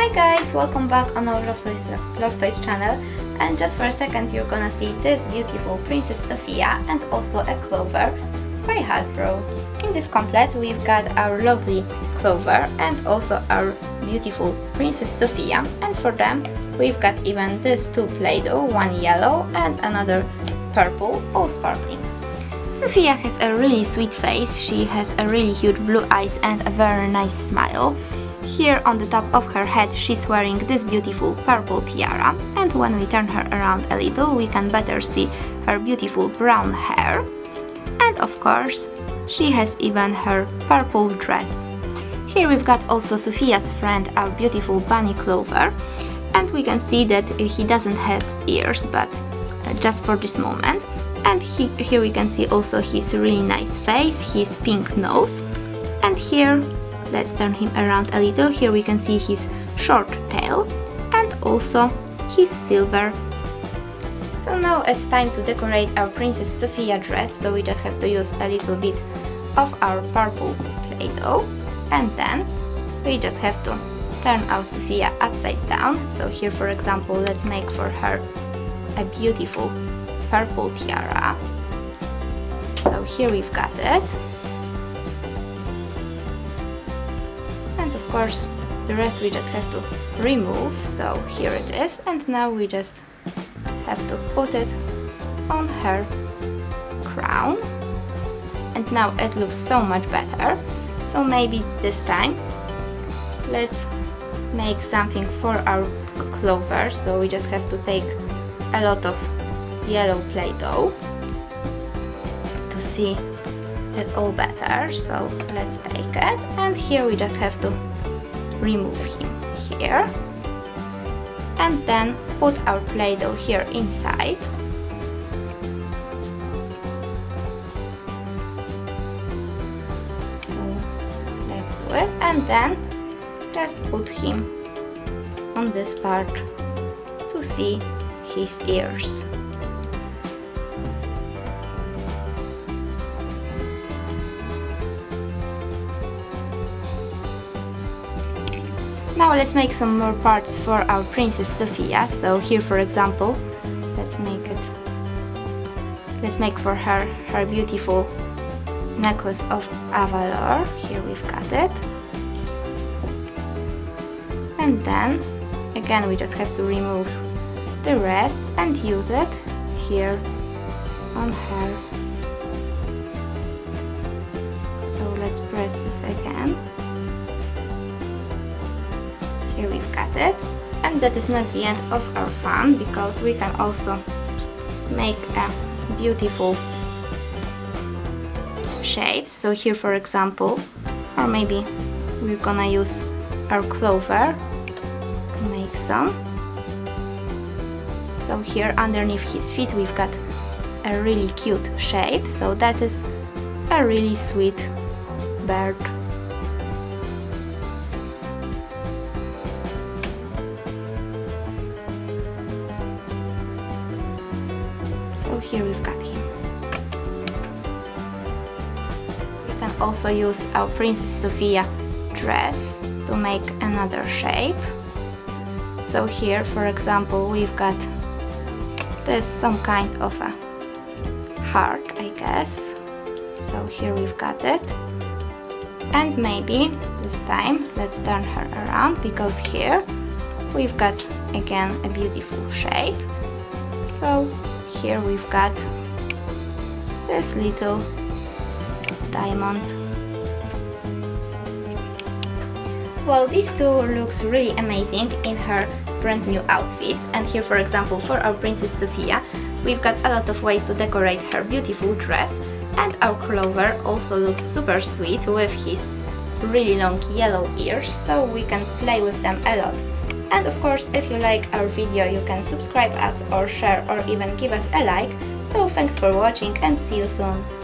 Hi guys, welcome back on our Love Toys channel, and just for a second you're gonna see this beautiful Princess Sofia and also a Clover by Hasbro. In this complet we've got our lovely Clover and also our beautiful Princess Sofia, and for them we've got even these two Play-Doh, one yellow and another purple, all sparkling. Sofia has a really sweet face, she has a really huge blue eyes and a very nice smile. Here on the top of her head she's wearing this beautiful purple tiara, and when we turn her around a little we can better see her beautiful brown hair, and of course she has even her purple dress. Here we've got also Sofia's friend, our beautiful Bunny Clover, and we can see that he doesn't have ears, but just for this moment, and here we can see also his really nice face, his pink nose, and here let's turn him around a little. Here we can see his short tail and also his silver. So now it's time to decorate our Princess Sofia dress, so we just have to use a little bit of our purple Play-Doh, and then we just have to turn our Sofia upside down. So here, for example, let's make for her a beautiful purple tiara. So here we've got it. Of course the rest we just have to remove, so here it is, and now we just have to put it on her crown, and now it looks so much better. So maybe this time let's make something for our Clover, so we just have to take a lot of yellow Play-Doh to see it all better. So let's take it, and here we just have to remove him here, and then put our Play-Doh here inside, so let's do it, and then just put him on this part to see his ears. Now let's make some more parts for our Princess Sofia. So here, for example, let's make for her beautiful necklace of Avalor. Here we've got it, and then again we just have to remove the rest and use it here on her. So let's press this again. Here we've got it, and that is not the end of our fun, because we can also make a beautiful shapes. So here, for example, or maybe we're gonna use our Clover to make some. So here underneath his feet we've got a really cute shape, so that is a really sweet bird. Here we've got him. We can also use our Princess Sofia dress to make another shape. So here, for example, we've got this some kind of a heart, I guess. So here we've got it, and maybe this time let's turn her around, because here we've got again a beautiful shape. So here we've got this little diamond. Well, these two looks really amazing in her brand new outfits, and here, for example, for our Princess Sofia we've got a lot of ways to decorate her beautiful dress, and our Clover also looks super sweet with his really long yellow ears, so we can play with them a lot. And of course, if you like our video, you can subscribe us or share or even give us a like. So thanks for watching and see you soon!